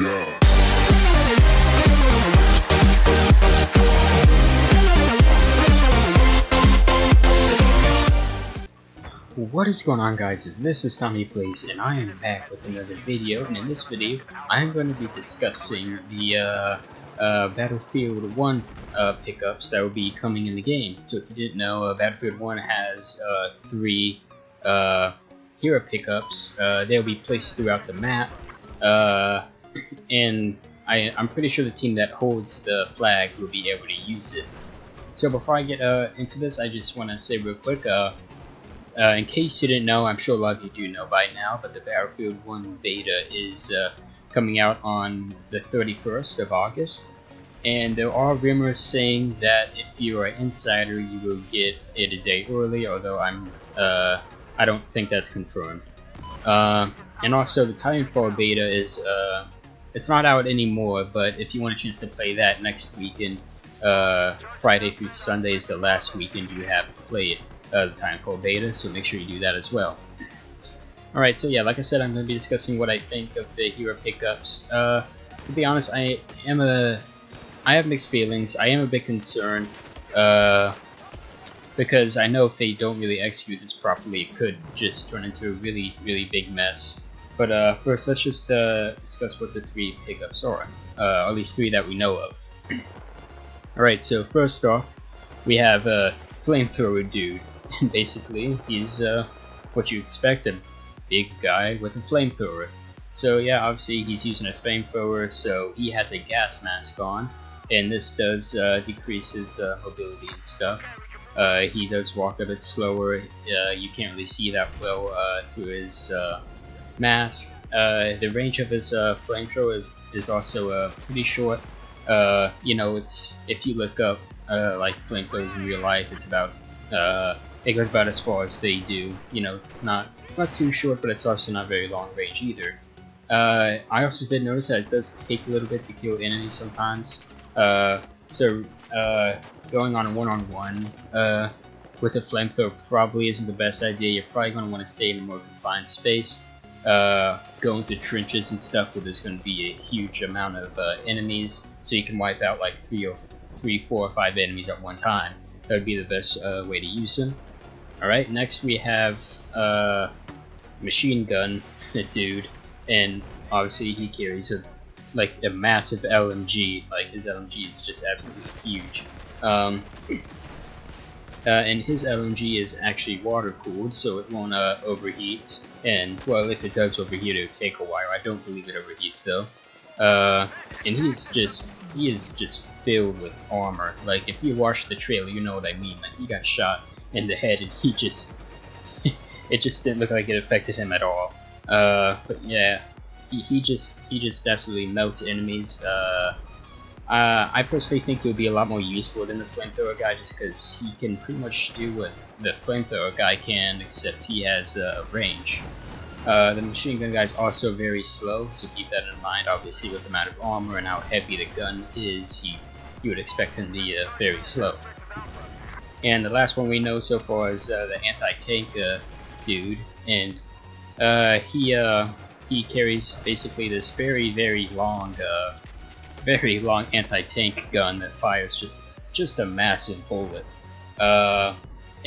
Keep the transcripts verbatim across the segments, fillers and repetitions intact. Yeah. What is going on, guys? This is Tommy Plays, and I am back with another video. And in this video, I am going to be discussing the uh, uh, Battlefield one uh, pickups that will be coming in the game. So if you didn't know, uh, Battlefield one has uh, three uh, hero pickups. Uh, they'll be placed throughout the map, uh, and I, I'm pretty sure the team that holds the flag will be able to use it. So before I get uh, into this, I just want to say real quick. Uh, Uh, in case you didn't know, I'm sure a lot of you do know by now, but the Battlefield one beta is uh, coming out on the thirty-first of August, and there are rumors saying that if you are an insider, you will get it a day early, although I'm, uh, I don't think that's confirmed. Uh, and also, the Titanfall beta is, uh, it's not out anymore, but if you want a chance to play that next weekend, uh, Friday through Sunday is the last weekend you have to play it. Uh, the Titanfall beta, so make sure you do that as well. Alright, so yeah, like I said, I'm going to be discussing what I think of the hero pickups. Uh, to be honest, I am a... I have mixed feelings. I am a bit concerned, uh, because I know if they don't really execute this properly, it could just turn into a really, really big mess. But uh, first, let's just uh, discuss what the three pickups are, uh, or at least three that we know of. Alright, so first off, we have uh, Flamethrower Dude. Basically, he's uh, what you expect, a big guy with a flamethrower. So yeah, obviously he's using a flamethrower, so he has a gas mask on, and this does uh, decrease his uh, mobility and stuff. Uh, he does walk a bit slower, uh, you can't really see that well uh, through his uh, mask. Uh, the range of his uh, flamethrower is, is also uh, pretty short. Uh, you know, it's if you look up uh, like flamethrowers in real life, it's about uh, it goes about as far as they do. You know, it's not not too short, but it's also not very long range either. Uh, I also did notice that it does take a little bit to kill enemies sometimes. Uh, so uh, going on a one-on-one uh, with a flamethrower probably isn't the best idea. You're probably going to want to stay in a more confined space. Uh, going through trenches and stuff where there's going to be a huge amount of uh, enemies, so you can wipe out like three or three, four, or five enemies at one time. That would be the best uh, way to use them. Alright, next we have uh, Machine Gun Dude, and obviously he carries a like a massive L M G. Like, his L M G is just absolutely huge. Um, uh, and his L M G is actually water cooled, so it won't uh, overheat. And, well, if it does overheat, it'll take a while. I don't believe it overheats though. Uh, and he's just, he is just filled with armor. Like, if you watch the trailer, you know what I mean. Like, he got shot in the head and he just it just didn't look like it affected him at all. Uh but yeah, he, he just he just absolutely melts enemies. uh, uh I personally think he'll be a lot more useful than the flamethrower guy, just because he can pretty much do what the flamethrower guy can, except he has uh, range. Uh the machine gun guy is also very slow, so keep that in mind. Obviously, with the amount of armor and how heavy the gun is, he you would expect him to be uh, very slow. And the last one we know so far is uh, the anti-tank uh, dude, and uh, he uh, he carries basically this very very long, uh, very long anti-tank gun that fires just just a massive bullet, uh,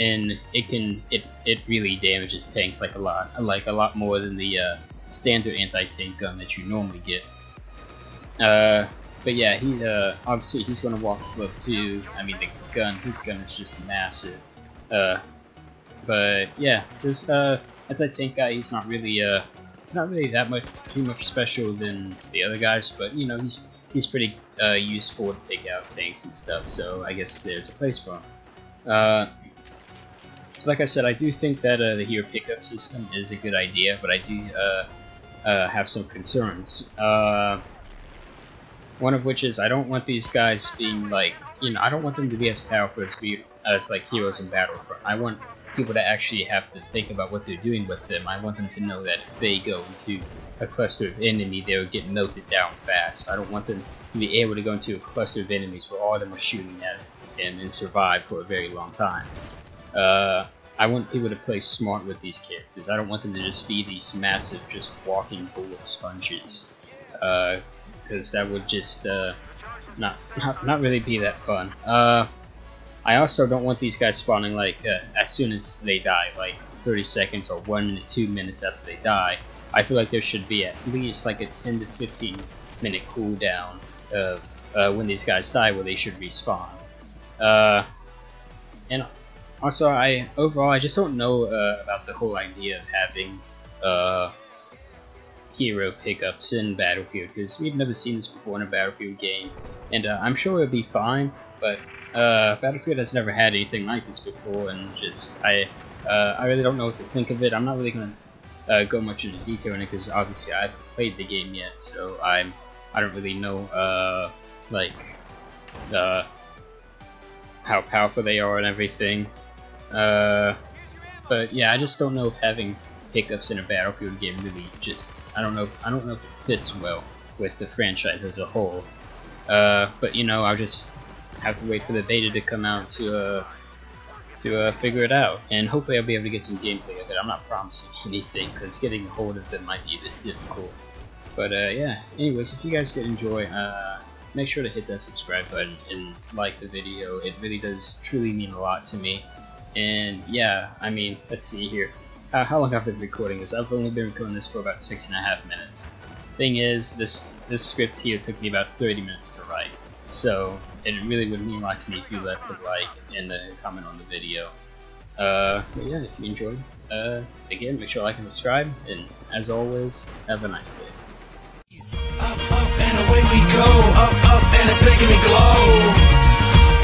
and it can it it really damages tanks like a lot like a lot more than the uh, standard anti-tank gun that you normally get. Uh, But yeah, he uh, obviously he's gonna walk slow too. I mean, the gun, his gun is just massive. Uh, but yeah, this uh, anti-tank guy, he's not really uh, he's not really that much too much special than the other guys. But you know, he's he's pretty uh, useful to take out tanks and stuff. So I guess there's a place for him. Uh, so like I said, I do think that uh, the hero pickup system is a good idea, but I do uh, uh, have some concerns. Uh, One of which is I don't want these guys being like, you know, I don't want them to be as powerful as, we, as like heroes in Battlefront. I want people to actually have to think about what they're doing with them. I want them to know that if they go into a cluster of enemy, they'll get melted down fast. I don't want them to be able to go into a cluster of enemies where all of them are shooting at and then survive for a very long time. Uh, I want people to play smart with these characters. I don't want them to just be these massive, just walking bullet sponges. Uh, because that would just uh, not, not not really be that fun. Uh, I also don't want these guys spawning like uh, as soon as they die, like thirty seconds or one minute, two minutes after they die. I feel like there should be at least like a ten to fifteen minute cooldown of uh, when these guys die, where they should respawn. Uh, and also, I overall I just don't know uh, about the whole idea of having uh, hero pickups in Battlefield, because we've never seen this before in a Battlefield game, and uh, I'm sure it'll be fine. But uh, Battlefield has never had anything like this before, and just I uh, I really don't know what to think of it. I'm not really gonna uh, go much into detail in it because obviously I haven't played the game yet, so I'm I don't really know uh, like the how powerful they are and everything. Uh, but yeah, I just don't know if having pickups in a Battlefield game really just I don't know I don't know if it fits well with the franchise as a whole. Uh, but you know, I'll just have to wait for the beta to come out to uh, to uh, figure it out, and hopefully I'll be able to get some gameplay of it. I'm not promising anything because getting a hold of it might be a bit difficult. But uh, yeah, anyways, if you guys did enjoy, uh, make sure to hit that subscribe button and like the video. It really does truly mean a lot to me. And yeah, I mean, let's see here. Uh, how long have I been recording this? I've only been recording this for about six and a half minutes. Thing is, this this script here took me about thirty minutes to write. So it really would mean a lot to me if you left a like and a comment on the video. Uh, but yeah, if you enjoyed, uh, again, make sure to like and subscribe. And as always, have a nice day. Up, up, and away we go. Up, up, and it's making me glow.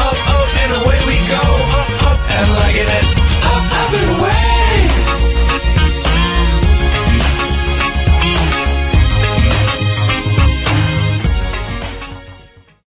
Up, up, and away we go. Up, up, and I like it.